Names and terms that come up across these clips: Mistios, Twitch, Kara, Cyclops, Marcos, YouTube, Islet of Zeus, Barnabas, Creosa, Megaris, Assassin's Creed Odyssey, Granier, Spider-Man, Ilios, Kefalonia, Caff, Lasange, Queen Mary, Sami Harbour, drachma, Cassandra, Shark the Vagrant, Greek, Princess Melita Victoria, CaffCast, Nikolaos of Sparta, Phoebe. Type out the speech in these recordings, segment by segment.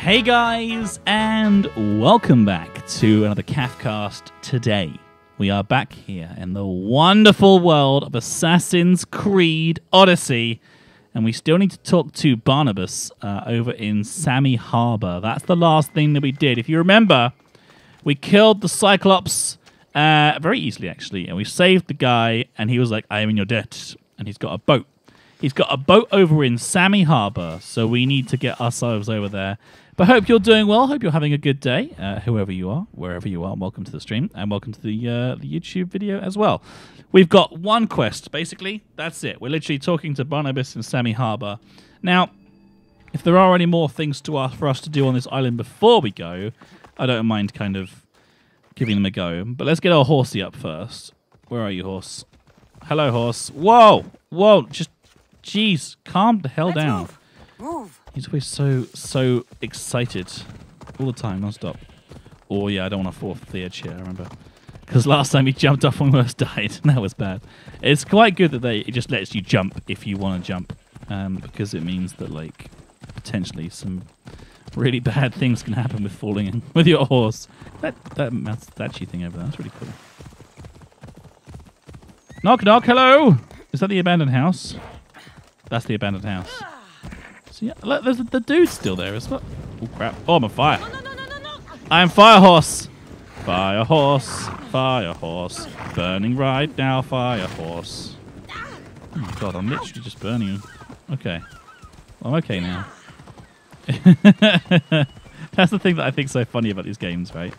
Hey guys, and welcome back to another CaffCast. Today, we are back here in the wonderful world of Assassin's Creed Odyssey, and we still need to talk to Barnabas over in Sami Harbour. That's the last thing that we did. If you remember, we killed the Cyclops very easily, actually, and we saved the guy, and he was like, I am in your debt, and he's got a boat. He's got a boat over in Sami Harbour, so we need to get ourselves over there. But hope you're doing well. Hope you're having a good day, whoever you are, wherever you are. Welcome to the stream, and welcome to the YouTube video as well. We've got one quest, basically. That's it. We're literally talking to Barnabas in Sami Harbour. Now, if there are any more things for us to do on this island before we go, I don't mind kind of giving them a go. But let's get our horsey up first. Where are you, horse? Hello, horse. Whoa! Whoa! Just... Jeez, calm the hell down. Move. He's always so excited. All the time, non-stop. Oh yeah, I don't want to fall off the edge here, I remember. Because last time he jumped off and almost died. That was bad. It's quite good that it just lets you jump if you want to jump. Because it means that, like, potentially some really bad things can happen with falling in with your horse. That statue thing over there, that's really cool. Knock, knock, hello! Is that the abandoned house? That's the abandoned house. So yeah, look, there's the dude still there as well. Oh crap! Oh, I'm on fire. No. I'm fire horse. Fire horse. Fire horse. Burning right now, fire horse. Oh my god, I'm literally just burning him. Okay, I'm okay now. That's the thing that I think is so funny about these games, right?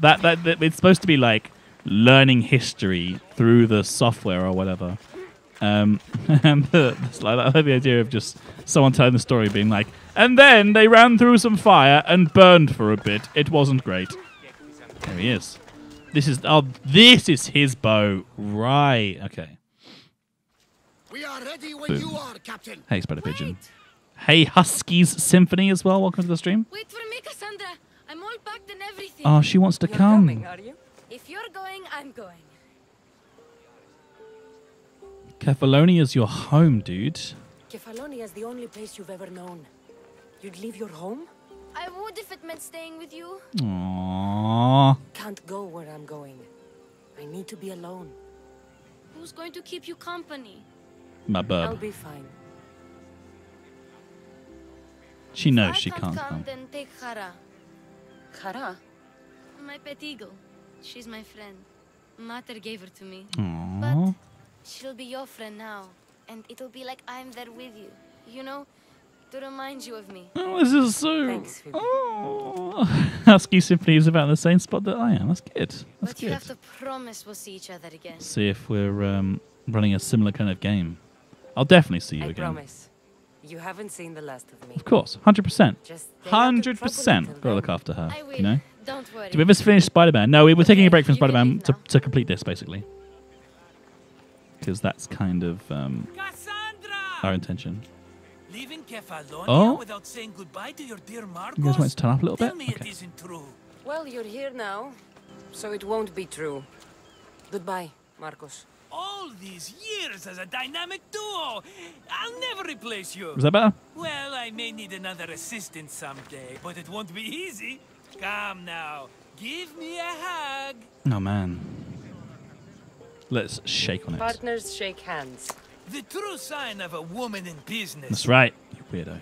That it's supposed to be like learning history through the software or whatever. I like the idea of just someone telling the story being like, and then they ran through some fire and burned for a bit. It wasn't great. There he is. This is his bow. Right. Okay. We are ready when you are, Captain. Hey, Spider Pigeon. Hey, Huskies Symphony as well. Welcome to the stream. Wait for me, Cassandra. I'm all packed and everything. Oh, she wants to come. Coming, are you? If you're going, I'm going. Kefalonia is your home, dude. Kefalonia is the only place you've ever known. You'd leave your home? I would if it meant staying with you. Aww. Can't go where I'm going. I need to be alone. Who's going to keep you company? My bird. I'll be fine. She knows she can't come. Then take Kara. Kara? My pet eagle. She's my friend. Mater gave her to me. Aww. But she'll be your friend now, and it'll be like I'm there with you, you know, to remind you of me. Oh, this is so... Thanks, Phoebe. Oh, Husky Symphony is about the same spot that I am. That's good. But you have to promise we'll see each other again. See if we're running a similar kind of game. I'll definitely see you again. I promise. You haven't seen the last of me. Of course, 100%. 100%. Gotta look after her, you know? Don't worry. Did we ever finish Spider-Man? No, we were taking a break from Spider-Man to complete this, basically. Because that's kind of our intention. Leaving Kefalonia without saying goodbye to your dear Marcos? You guys want to turn up a little bit? Tell me okay. It isn't true. Well, you're here now, so it won't be true. Goodbye, Marcos. All these years as a dynamic duo, I'll never replace you. Is that better? Well, I may need another assistant someday, but it won't be easy. Come now, give me a hug. Oh, man. Let's shake on it. Partners shake hands. The true sign of a woman in business. That's right, you weirdo.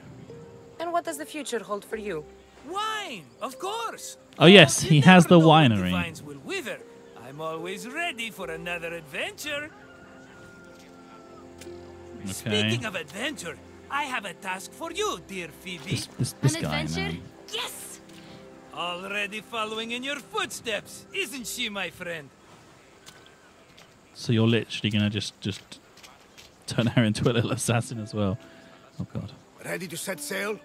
And what does the future hold for you? Wine, of course. Oh yes, he has the winery. The vines will wither. I'm always ready for another adventure. Okay. Speaking of adventure, I have a task for you, dear Phoebe. This an guy, adventure? Man. Yes. Already following in your footsteps, isn't she, my friend? So you're literally gonna just turn her into a little assassin as well. Oh god. Ready to set sail?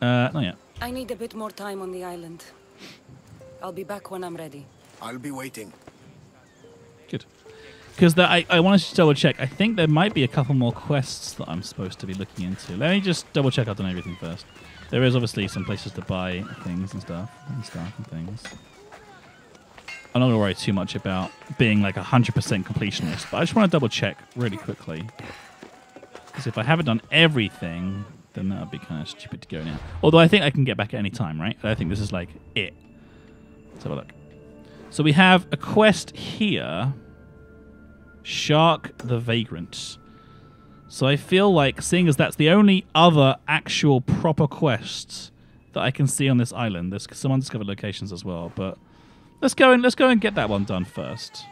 Not yet. I need a bit more time on the island. I'll be back when I'm ready. I'll be waiting. Good. Because I wanted to double check. I think there might be a couple more quests that I'm supposed to be looking into. Let me just double check I've done everything first. There is obviously some places to buy things and stuff and things. I'm not going to worry too much about being like 100% completionist, but I just want to double check really quickly. Because if I haven't done everything, then that would be kind of stupid to go now. Although I think I can get back at any time, right? I think this is like it. Let's have a look. So we have a quest here. Shark the Vagrant. So I feel like, seeing as that's the only other actual proper quest that I can see on this island. There's some undiscovered locations as well, but let's go and get that one done first.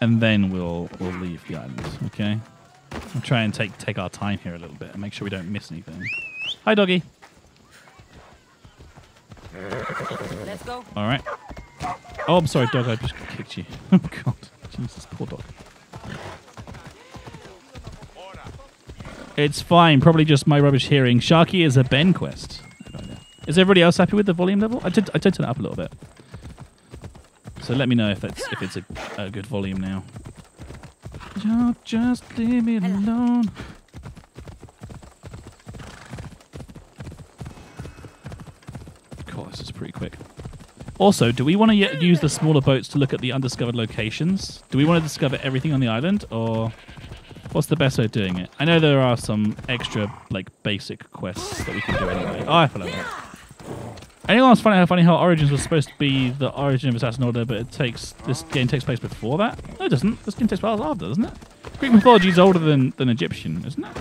And then we'll leave the island, okay? I'll try and take our time here a little bit and make sure we don't miss anything. Hi, doggy. Let's go. All right. Oh, I'm sorry, dog. I just kicked you. Oh, God. Jesus, poor dog. It's fine. Probably just my rubbish hearing. Sharky is a Ben quest. Is everybody else happy with the volume level? I did turn it up a little bit. So let me know if it's a good volume now. Y'all just leave me alone. Cool, this is pretty quick. Also, do we want to use the smaller boats to look at the undiscovered locations? Do we want to discover everything on the island, or what's the best way of doing it? I know there are some extra, like, basic quests that we can do anyway. Oh, I fell over. Anyone else funny how Origins was supposed to be the origin of Assassin's Order, but this game takes place before that? No, it doesn't. This game takes place after, doesn't it? Greek mythology is older than Egyptian, isn't it?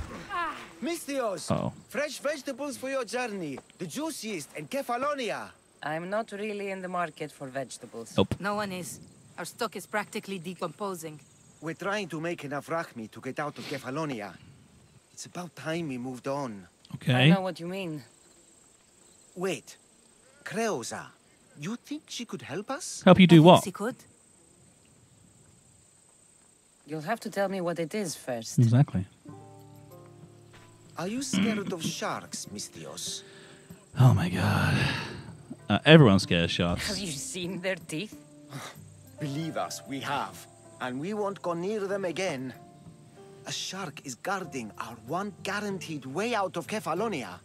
Mistios, fresh vegetables for your journey. The juiciest and Kefalonia. I'm not really in the market for vegetables. Nope. No one is. Our stock is practically decomposing. We're trying to make enough rachmi to get out of Kefalonia. It's about time we moved on. Okay. I know what you mean. Wait. Creosa, you think she could help us? Help you do what? She could. You'll have to tell me what it is first. Exactly. Are you scared of sharks, Mistios? Oh my God. Everyone's scared of sharks. Have you seen their teeth? Believe us, we have. And we won't go near them again. A shark is guarding our one guaranteed way out of Kefalonia.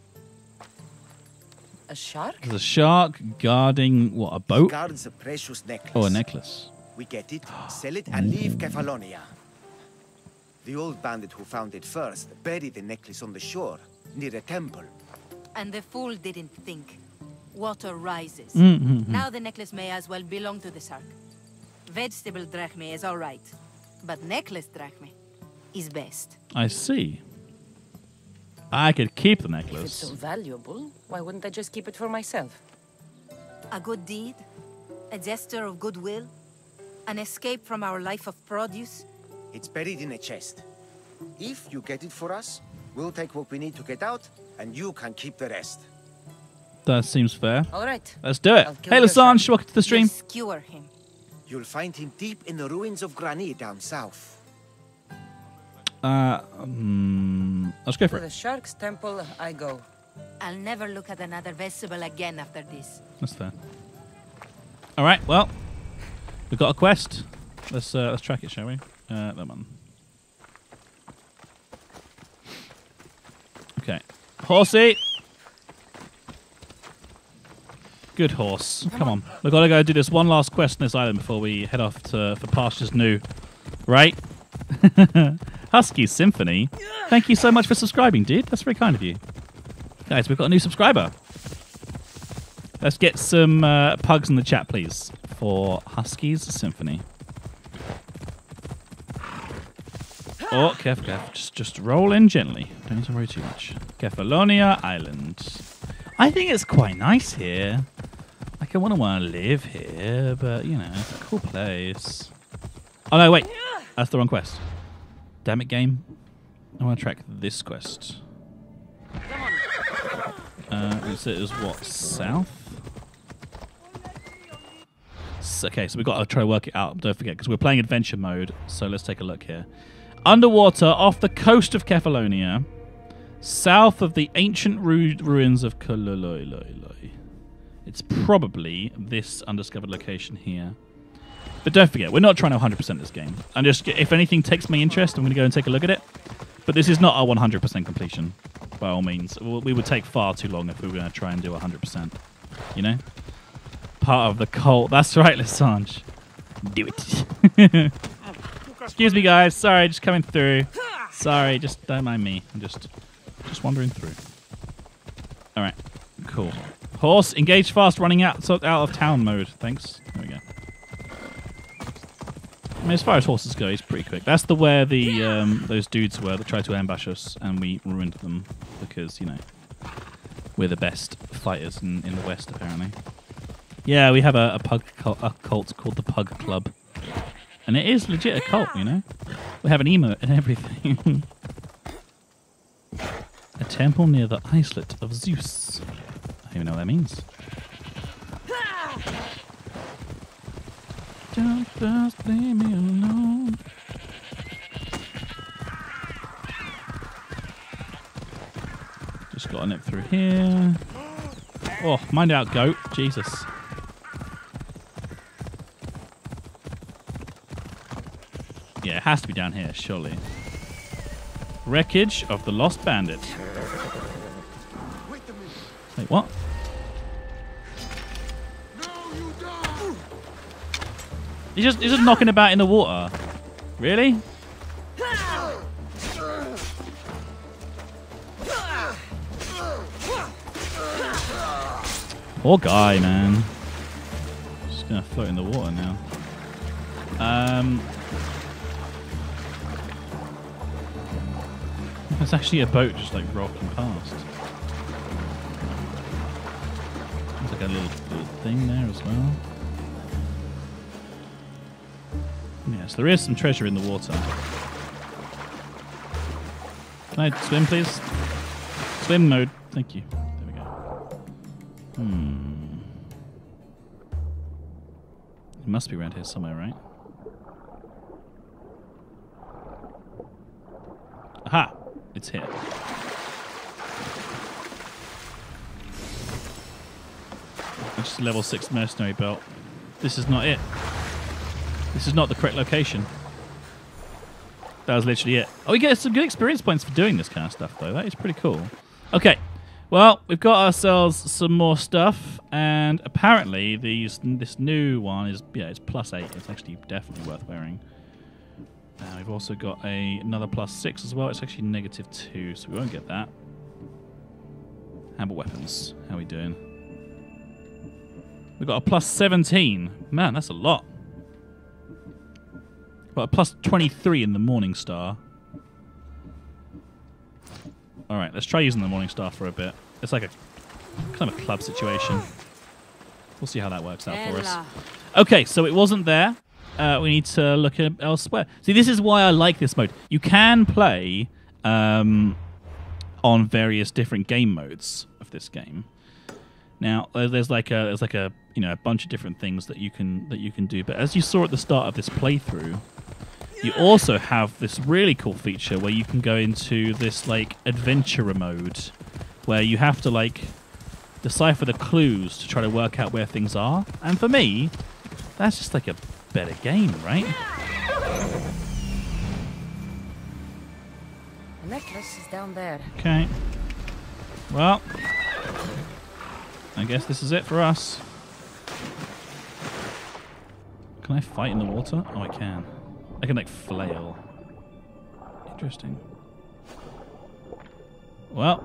A shark? There's a shark guarding, what, a boat? It guards a precious necklace. Oh, a necklace. We get it, sell it, and leave Kefalonia. The old bandit who found it first buried the necklace on the shore, near a temple. And the fool didn't think. Water rises. Mm-hmm. Now the necklace may as well belong to the shark. Vegetable drachme is all right, but necklace drachme is best. I see. I could keep the necklace. If it's so valuable, why wouldn't I just keep it for myself? A good deed, a gesture of goodwill, an escape from our life of produce. It's buried in a chest. If you get it for us, we'll take what we need to get out, and you can keep the rest. That seems fair. All right. Let's do it. Hey, Lasange, welcome to the stream. Just skewer him. You'll find him deep in the ruins of Granier down south. Let's go for it. To the shark's temple, I go. I'll never look at another vegetable again after this. That's fair. All right, well, we've got a quest. Let's track it, shall we? That one. Okay, horsey. Good horse. Come on. We've got to go do this one last quest on this island before we head off for pastures new. Right? Husky Symphony. Thank you so much for subscribing, dude. That's very kind of you. Guys, we've got a new subscriber. Let's get some pugs in the chat, please, for Husky's Symphony. Oh, Kef. Just roll in gently. Don't need to worry too much. Kefalonia Island. I think it's quite nice here. Like, I wouldn't want to live here, but, you know, it's a cool place. Oh, no, wait. That's the wrong quest. Damn it, game. I want to track this quest. It was what? South? Okay, so we've got to try to work it out. Don't forget, because we're playing adventure mode. So let's take a look here. Underwater, off the coast of Kefalonia. South of the ancient ruins of Kololololoi. It's probably this undiscovered location here. But don't forget, we're not trying to 100% this game. I'm just, if anything takes my interest, I'm going to go and take a look at it. But this is not our 100% completion, by all means. We would take far too long if we were going to try and do 100%. You know? Part of the cult. That's right, Lasange. Do it. Excuse me, guys. Sorry, just coming through. Sorry, just don't mind me. I'm just... Just wandering through. All right, cool. Horse, engage fast, running out of town mode. Thanks. There we go. I mean, as far as horses go, he's pretty quick. That's the where the those dudes were that tried to ambush us, and we ruined them because, you know, we're the best fighters in the West, apparently. Yeah, we have a cult called the Pug Club. And it is legit a cult, you know? We have an emote and everything. A temple near the Islet of Zeus. I don't even know what that means. Don't just leave me alone. Just got a nip through here. Oh, mind out, goat. Jesus. Yeah, it has to be down here, surely. Wreckage of the Lost Bandit. Wait, what? No, you don't. He's just knocking about in the water. Really? Poor guy, man. Just gonna float in the water now. There's actually a boat just like rocking past. There's like a little thing there as well. Yes, there is some treasure in the water. Can I swim, please? Swim mode. Thank you. There we go. Hmm. It must be around here somewhere, right? Aha! It's here. Just a level 6 mercenary belt. This is not it. This is not the correct location. That was literally it. Oh, we get some good experience points for doing this kind of stuff, though. That is pretty cool. Okay. Well, we've got ourselves some more stuff, and apparently this new one is, yeah, it's +8. It's actually definitely worth wearing. We've also got another +6 as well. It's actually -2, so we won't get that. Hammer weapons. How are we doing? We've got a +17. Man, that's a lot. We've got a +23 in the Morning Star. All right, let's try using the Morning Star for a bit. It's like a kind of a club situation. We'll see how that works out for us. Okay, so it wasn't there. We need to look elsewhere. See, this is why I like this mode. You can play on various different game modes of this game. Now, there's like a you know, a bunch of different things that you can do. But as you saw at the start of this playthrough, you also have this really cool feature where you can go into this like adventurer mode, where you have to like decipher the clues to try to work out where things are. And for me, that's just like a better game, right? The necklace is down there. Okay. Well, I guess this is it for us. Can I fight in the water? Oh, I can. I can like flail. Interesting. Well,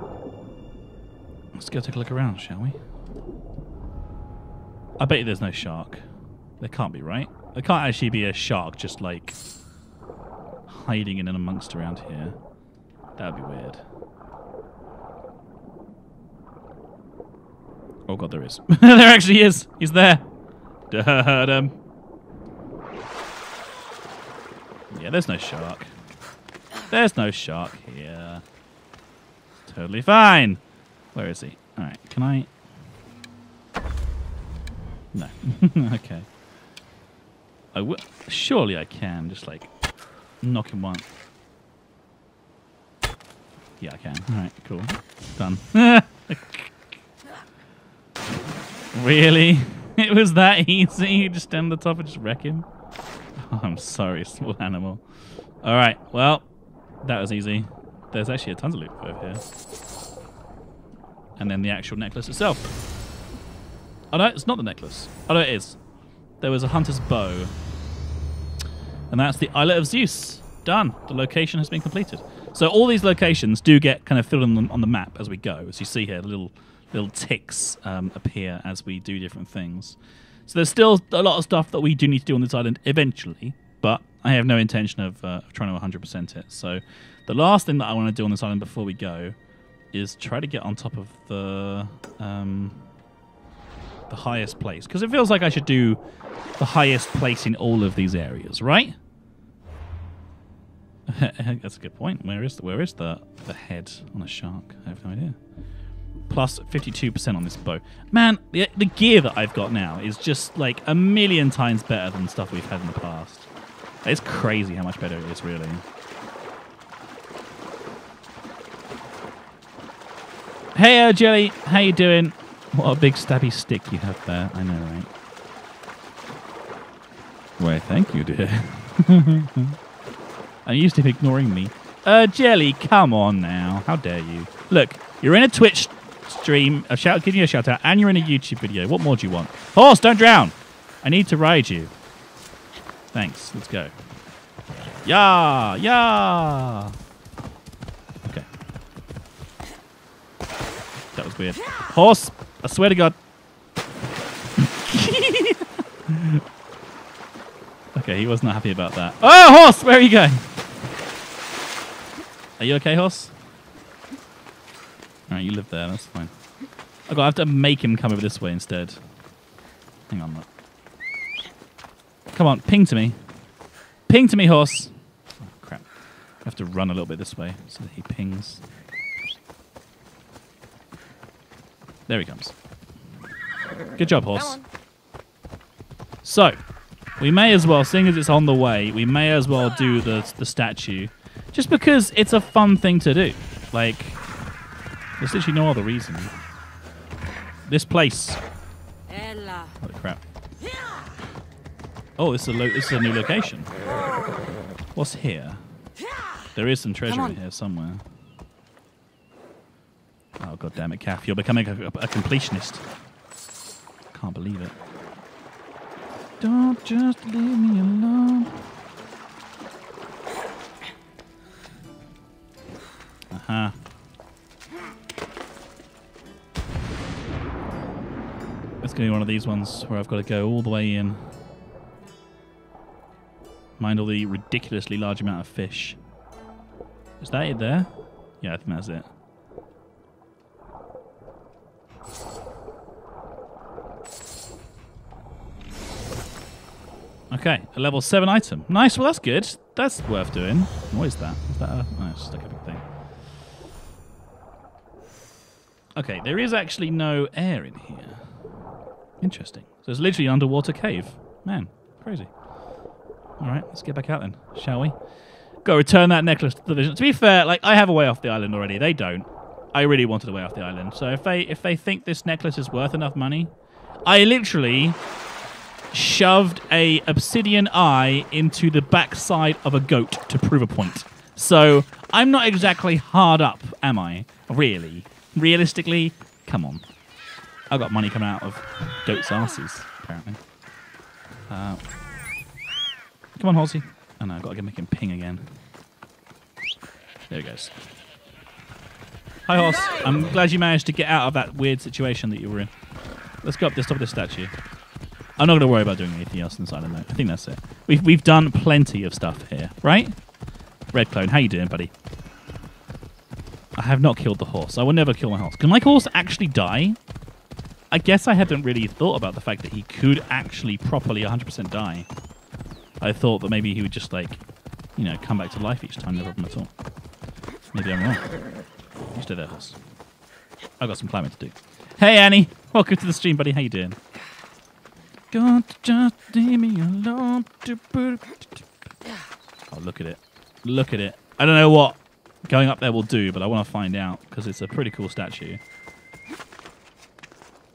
let's go take a look around, shall we? I bet you there's no shark. There can't be, right? There can't actually be a shark just like hiding in and amongst around here. That would be weird. Oh god, there is. There actually is. He's there. Yeah, there's no shark. There's no shark here. Totally fine. Where is he? All right, can I? No. Okay. Surely I can just like knock him one. Yeah, I can. All right, cool, done. Really? It was that easy? You just stand on the top and just wreck him? Oh, I'm sorry, small animal. All right, well, that was easy. There's actually a tons of loot over here, and then the actual necklace itself. Oh no, it's not the necklace. Oh no, it is. There was a hunter's bow. And that's the Islet of Zeus. Done. The location has been completed. So all these locations do get kind of filled in on the map as we go. As you see here, the little ticks appear as we do different things. So there's still a lot of stuff that we do need to do on this island eventually, but I have no intention of trying to 100% it. So the last thing that I want to do on this island before we go is try to get on top of the highest place, because it feels like I should do the highest place in all of these areas, right? That's a good point. Where is the head on a shark? I have no idea. Plus 52% on this bow. Man, the gear that I've got now is just like a million times better than stuff we've had in the past. It's crazy how much better it is, really. Hey, Jelly, how you doing? What a big stabby stick you have there. I know, right? Why, thank you, dear. I'm used to him ignoring me. Jelly, come on now. How dare you? Look, you're in a Twitch stream, giving you a shout out, and you're in a YouTube video. What more do you want? Horse, don't drown. I need to ride you. Thanks. Let's go. Yeah, yeah. Okay. That was weird. Horse, I swear to God. Okay, he was not happy about that. Oh, horse, where are you going? Are you okay, horse? All right, you live there. That's fine. Oh, God, I have to make him come over this way instead. Hang on, look. Come on, ping to me. Ping to me, horse. Oh, crap. I have to run a little bit this way so that he pings. There he comes. Good job, horse. So, we may as well, seeing as it's on the way, we may as well do the statue. Just because it's a fun thing to do. Like, there's literally no other reason. This place. Oh, crap. Oh, this is a new location. What's here? There is some treasure in here somewhere. Oh, God damn it, Caff. You're becoming a completionist. Can't believe it. Don't just leave me alone. Aha. It's going to be one of these ones where I've got to go all the way in. Mind all the ridiculously large amount of fish. Is that it there? Yeah, I think that's it. Okay, a level 7 item. Nice, well that's good. That's worth doing. What is that? Is that a... Oh, it's just like a big thing. Okay, there is actually no air in here. Interesting. So it's literally an underwater cave. Man, crazy. All right, let's get back out then, shall we? Go return that necklace to the vision. To be fair, like I have a way off the island already. They don't. I really wanted a way off the island. So if they think this necklace is worth enough money, I literally shoved a obsidian eye into the backside of a goat to prove a point. So I'm not exactly hard up, am I? Really? Realistically? Come on. I've got money coming out of goats' asses, apparently. Come on, Halsey. Oh no, I've got to make him ping again. There he goes. Hi, Horse. I'm glad you managed to get out of that weird situation that you were in. Let's go up this top of this statue. I'm not going to worry about doing anything else on this island, though. I think that's it. We've done plenty of stuff here, right? Red Clone, how you doing, buddy? I have not killed the horse. I will never kill my horse. Can my horse actually die? I guess I hadn't really thought about the fact that he could actually properly 100% die. I thought that maybe he would just, like, you know, come back to life each time, never problem at all. Maybe I'm wrong. You stay there, horse. I've got some climbing to do. Hey, Annie! Welcome to the stream, buddy. How you doing? Don't just leave me alone. Oh, look at it. Look at it. I don't know what going up there will do, but I want to find out, because it's a pretty cool statue.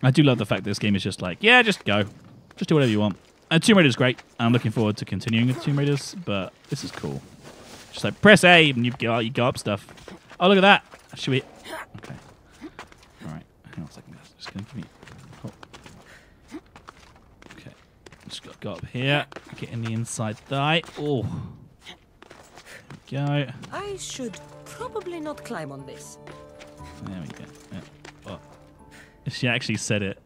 I do love the fact that this game is just like, yeah, just go. Just do whatever you want. Tomb Raider's great. I'm looking forward to continuing with Tomb Raiders, but this is cool. Just like, press A, and you go up stuff. Oh, look at that. Should we... Okay. All right. Hang on a second. Just going to give me... Oh. Okay. Just got to go up here. Get in the inside thigh. Oh. go. I should probably not climb on this. There we go. Yeah. Oh. She actually said it.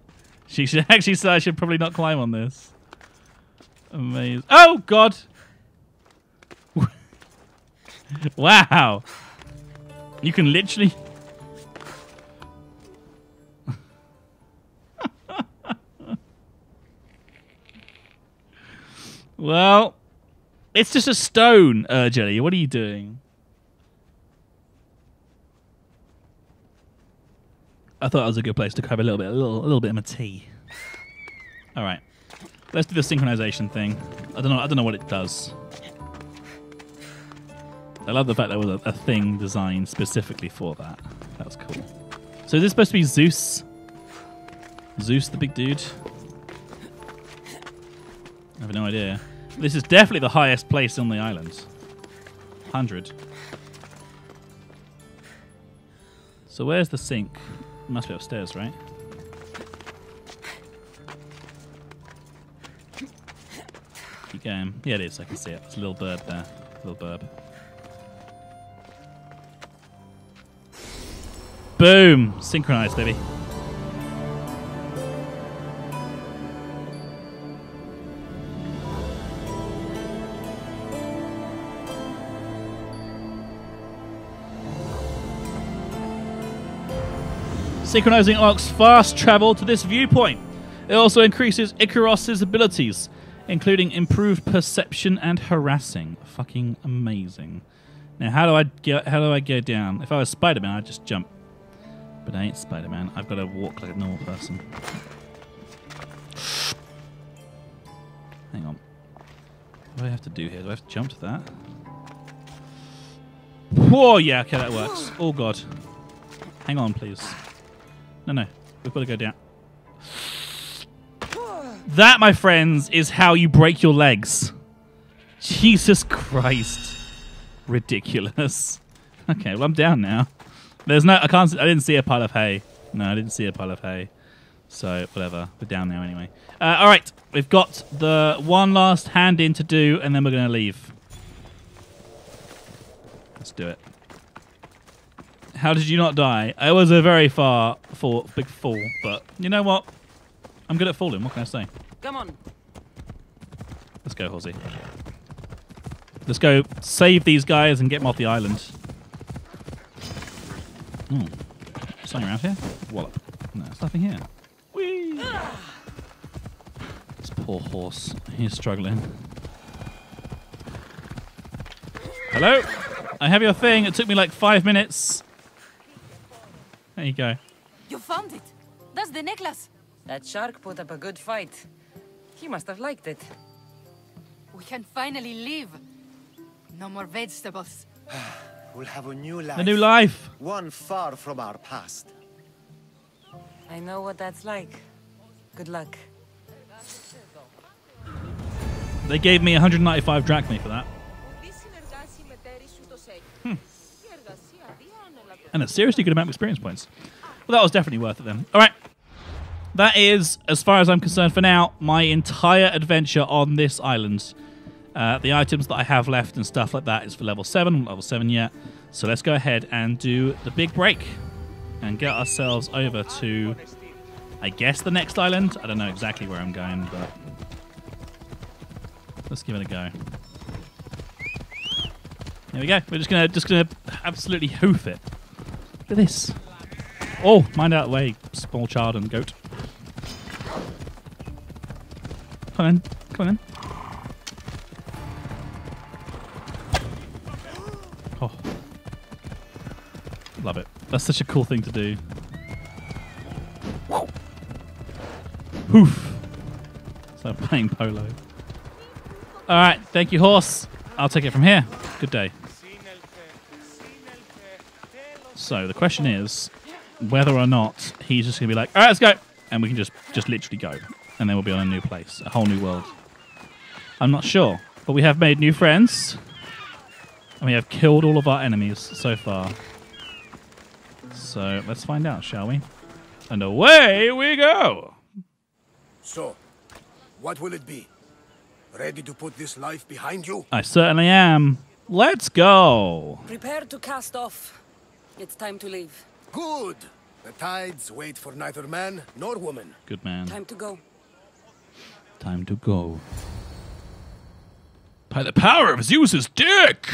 She should actually say I should probably not climb on this. Amazing. Oh, God. Wow. You can literally... Well, it's just a stone, Jelly. What are you doing? I thought that was a good place to have a little bit of my tea. All right, let's do the synchronization thing. I don't know what it does. I love the fact there was a thing designed specifically for that. That was cool. So is this supposed to be Zeus? Zeus, the big dude. I have no idea. This is definitely the highest place on the island. 100. So where's the sink? It must be upstairs, right? Keep going. Yeah, it is. I can see it. There's a little bird there. Little bird. Boom! Synchronized, baby. Synchronizing Ark's fast travel to this viewpoint. It also increases Icaros's abilities, including improved perception and harassing. Fucking amazing. Now, how do I go down? If I was Spider-Man, I'd just jump. But I ain't Spider-Man. I've got to walk like a normal person. Hang on. What do I have to do here? Do I have to jump to that? Whoa, yeah, okay, that works. Oh, God. Hang on, please. No, we've got to go down. That, my friends, is how you break your legs. Jesus Christ. Ridiculous. Okay, well, I'm down now. There's no, I didn't see a pile of hay. No, I didn't see a pile of hay. So, whatever, we're down now anyway. All right, we've got the one last hand in to do, and then we're going to leave. Let's do it. How did you not die? I was a very big fall, but you know what? I'm good at falling. What can I say? Come on. Let's go, Horsey. Let's go save these guys and get them off the island. Ooh. Something around here? Wallop. No, there's nothing here. Whee! This poor horse. He's struggling. Hello? I have your thing. It took me like 5 minutes. There you go. You found it. That's the necklace. That shark put up a good fight. He must have liked it. We can finally leave. No more vegetables. We'll have a new life. A new life. One far from our past. I know what that's like. Good luck. They gave me 195 drachmae for that. And it's seriously good amount of experience points. Well, that was definitely worth it then. All right. That is, as far as I'm concerned for now, my entire adventure on this island. The items that I have left and stuff like that is for level 7. I'm not level 7 yet. So let's go ahead and do the big break and get ourselves over to, I guess, the next island. I don't know exactly where I'm going, but let's give it a go. There we go. We're just gonna absolutely hoof it. Look at this. Oh, mind out of the way, small child and goat. Come on, come on. Oh, love it. That's such a cool thing to do. Hoof. So I'm playing polo. All right, thank you, horse. I'll take it from here. Good day. So the question is whether or not he's just going to be like, all right, let's go. And we can just literally go. And then we'll be on a new place, a whole new world. I'm not sure, but we have made new friends. And we have killed all of our enemies so far. So let's find out, shall we? And away we go. So, what will it be? Ready to put this life behind you? I certainly am. Let's go. Prepare to cast off. It's time to leave. Good. The tides wait for neither man nor woman. Good man. Time to go. Time to go. By the power of Zeus's dick!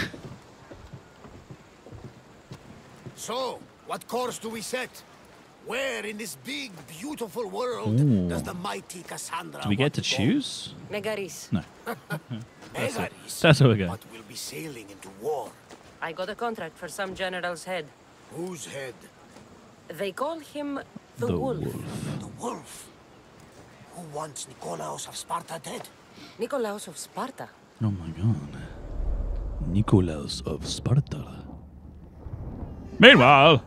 So, what course do we set? Where in this big, beautiful world does the mighty Cassandra... Do we get to choose? Megaris. No. Megaris? That's what we got. But we'll be sailing into war. I got a contract for some general's head. Whose head? They call him the Wolf. The Wolf? Who wants Nikolaos of Sparta dead? Nikolaos of Sparta? Oh my god. Nikolaos of Sparta. Meanwhile...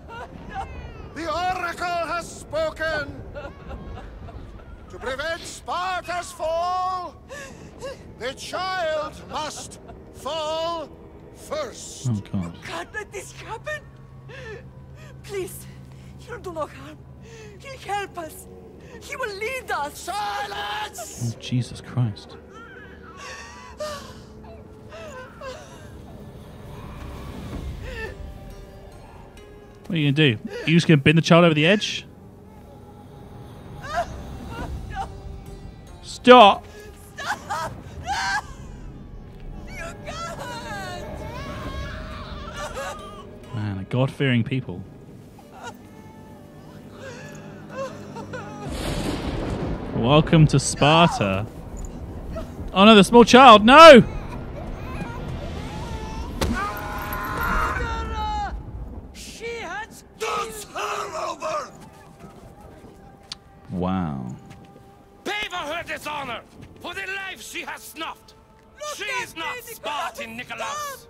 The Oracle has spoken! To prevent Sparta's fall, the child must fall first. Oh god. You can't let this happen! Please, he'll do no harm. He'll help us. He will lead us. Silence! Oh, Jesus Christ. What are you gonna do? You just gonna bend the child over the edge? No. Stop! Stop! No. You can't! Man, a God-fearing people. Welcome to Sparta. No. Oh no, the small child! No! Wow. Pay for her dishonor, for the life she has snuffed. She is not Spartan, Nikolaos.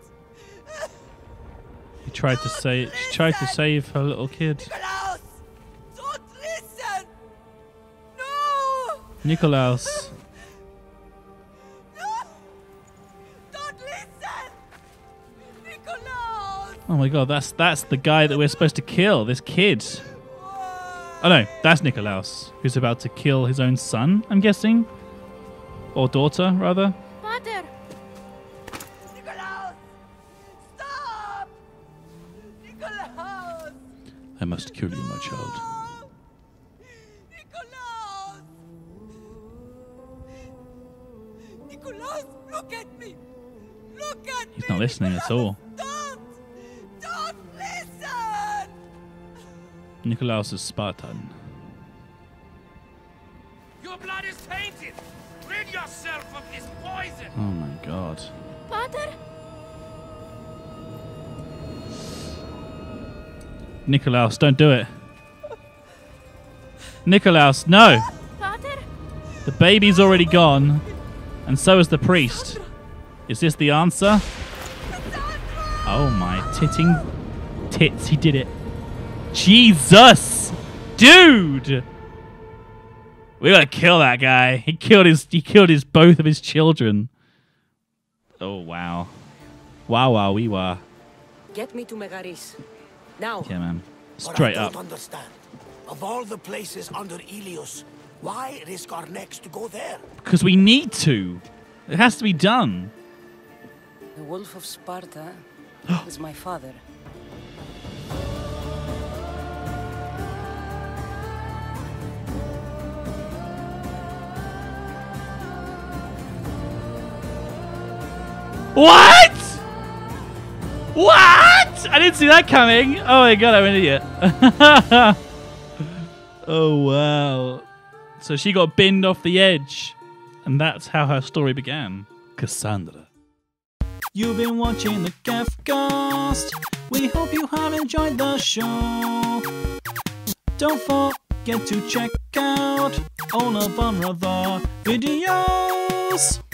He tried to say. She tried to save her little kid. Nikolaos, don't listen. No. Nikolaos. No. Don't listen, Nikolaos. Oh my God, that's the guy that we're supposed to kill. This kid. Oh no, that's Nikolaos, who's about to kill his own son, I'm guessing. Or daughter, rather. Mother! Nikolaos! Stop! Nikolaos! I must kill you, my child. Nikolaos! Nikolaos, look at me! Look at me! He's not listening at all. Nikolaos is Spartan. Your blood is tainted. Rid yourself of this poison. Oh my god. Father? Nikolaos, don't do it. Nikolaos, no. Father? The baby's already gone, and so is the priest. Is this the answer? Oh my titting tits! He did it. Jesus, dude, we gotta kill that guy. He killed both of his children. Oh wow, wow, wow, we were. Get me to Megaris now. Yeah, man, straight up. I don't understand. Of all the places under Ilios, why risk our necks to go there? Because we need to. It has to be done. The Wolf of Sparta is my father. What? What? I didn't see that coming. Oh my god, I'm an idiot. Oh wow. So she got binned off the edge. And that's how her story began. Cassandra. You've been watching the CaffCast. We hope you have enjoyed the show. Don't forget to check out all of our other videos.